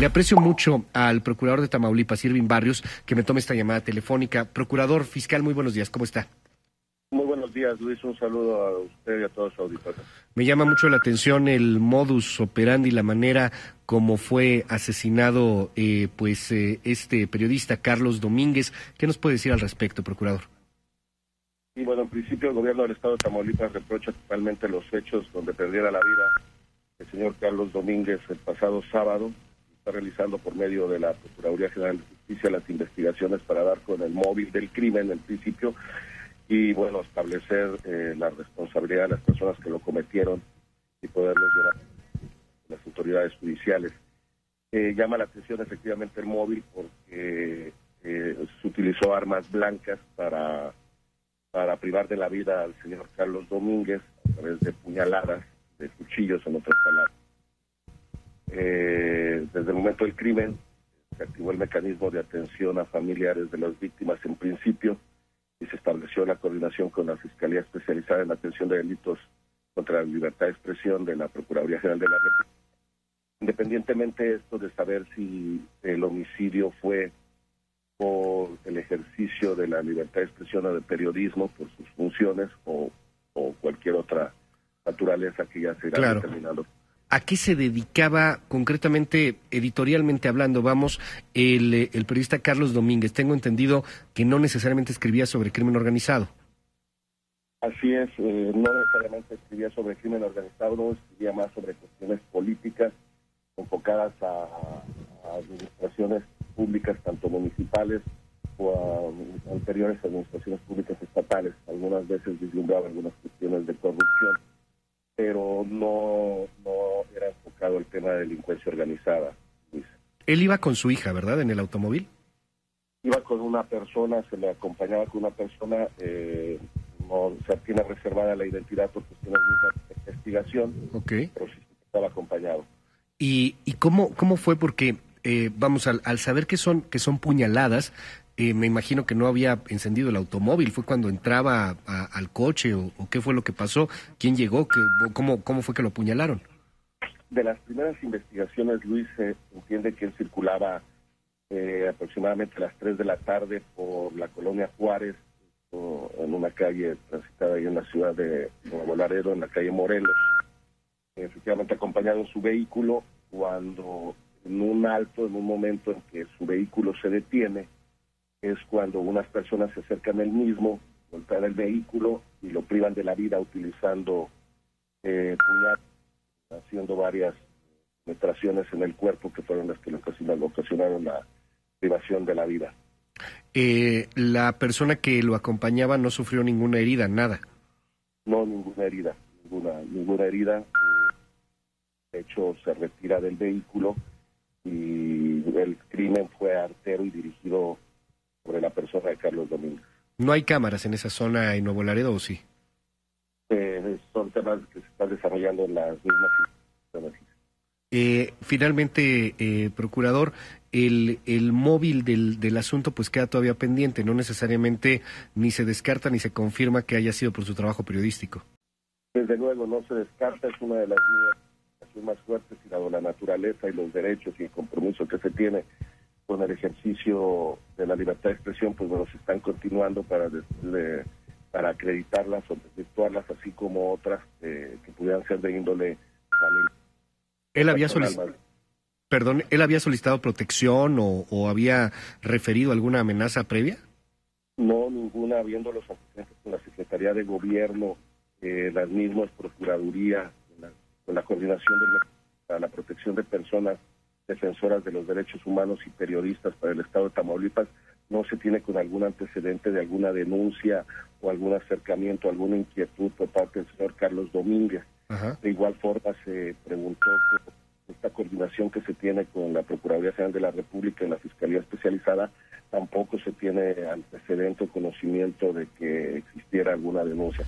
Le aprecio mucho al procurador de Tamaulipas, Irving Barrios, que me tome esta llamada telefónica. Procurador, fiscal, muy buenos días, ¿cómo está? Muy buenos días, Luis, un saludo a usted y a todos los auditores. Me llama mucho la atención el modus operandi, la manera como fue asesinado este periodista, Carlos Domínguez. ¿Qué nos puede decir al respecto, procurador? Y bueno, en principio el gobierno del estado de Tamaulipas reprocha totalmente los hechos donde perdiera la vida el señor Carlos Domínguez el pasado sábado. Está realizando por medio de la Procuraduría General de Justicia las investigaciones para dar con el móvil del crimen en principio y, bueno, establecer la responsabilidad de las personas que lo cometieron y poderlos llevar a las autoridades judiciales. Llama la atención efectivamente el móvil porque se utilizó armas blancas para privar de la vida al señor Carlos Domínguez a través de puñaladas, de cuchillos, en otras palabras. Desde el momento del crimen se activó el mecanismo de atención a familiares de las víctimas en principio y se estableció la coordinación con la Fiscalía Especializada en Atención de Delitos contra la Libertad de Expresión de la Procuraduría General de la República. Independientemente esto de saber si el homicidio fue por el ejercicio de la libertad de expresión o de periodismo por sus funciones o cualquier otra naturaleza que ya se irá determinando. ¿A qué se dedicaba concretamente, editorialmente hablando, vamos, el periodista Carlos Domínguez? Tengo entendido que no necesariamente escribía sobre crimen organizado. Así es, no necesariamente escribía sobre crimen organizado, escribía más sobre cuestiones políticas enfocadas a administraciones públicas, tanto municipales o a anteriores administraciones públicas estatales. Algunas veces vislumbraba algunas cuestiones de corrupción, pero no era enfocado al tema de delincuencia organizada, Luis. Él iba con su hija, ¿verdad?, en el automóvil. Iba con una persona, se le acompañaba con una persona, no se tiene reservada la identidad por cuestiones de investigación, okay, pero sí estaba acompañado. ¿Y cómo fue? Porque, vamos, al saber que son puñaladas, me imagino que no había encendido el automóvil. ¿Fue cuando entraba al coche o qué fue lo que pasó? ¿Quién llegó? ¿Cómo fue que lo apuñalaron? De las primeras investigaciones, Luis, se entiende que él circulaba aproximadamente a las 3 de la tarde por la colonia Juárez, en una calle transitada ahí en la ciudad de Nuevo Laredo, en la calle Morelos, efectivamente acompañado en su vehículo, cuando en un alto, en un momento en que su vehículo se detiene, es cuando unas personas se acercan al mismo, golpean el vehículo y lo privan de la vida utilizando puñal, haciendo varias penetraciones en el cuerpo que fueron las que le ocasionaron la privación de la vida. ¿La persona que lo acompañaba no sufrió ninguna herida, nada? No, ninguna herida. De hecho, se retira del vehículo y el crimen fue artero y dirigido sobre la persona de Carlos Domínguez. ¿No hay cámaras en esa zona en Nuevo Laredo o sí? Son temas que se están desarrollando en las mismas. Finalmente, procurador, el móvil del asunto pues queda todavía pendiente, no necesariamente ni se descarta ni se confirma que haya sido por su trabajo periodístico. Desde luego no se descarta, es una de las líneas más fuertes y dado la naturaleza y los derechos y el compromiso que se tiene con el ejercicio de la libertad de expresión, pues bueno, se están continuando para acreditarlas o desvirtuarlas, así como otras que pudieran ser de índole familiar. ¿Él había solicitado protección o había referido alguna amenaza previa? No, ninguna, viendo los antecedentes con la Secretaría de Gobierno, las mismas Procuraduría, con la coordinación para la protección de personas defensoras de los derechos humanos y periodistas para el estado de Tamaulipas, no se tiene con algún antecedente de alguna denuncia o algún acercamiento, alguna inquietud por parte del señor Carlos Domínguez. Ajá. De igual forma se preguntó esta coordinación que se tiene con la Procuraduría General de la República y la Fiscalía Especializada, tampoco se tiene antecedente o conocimiento de que existiera alguna denuncia.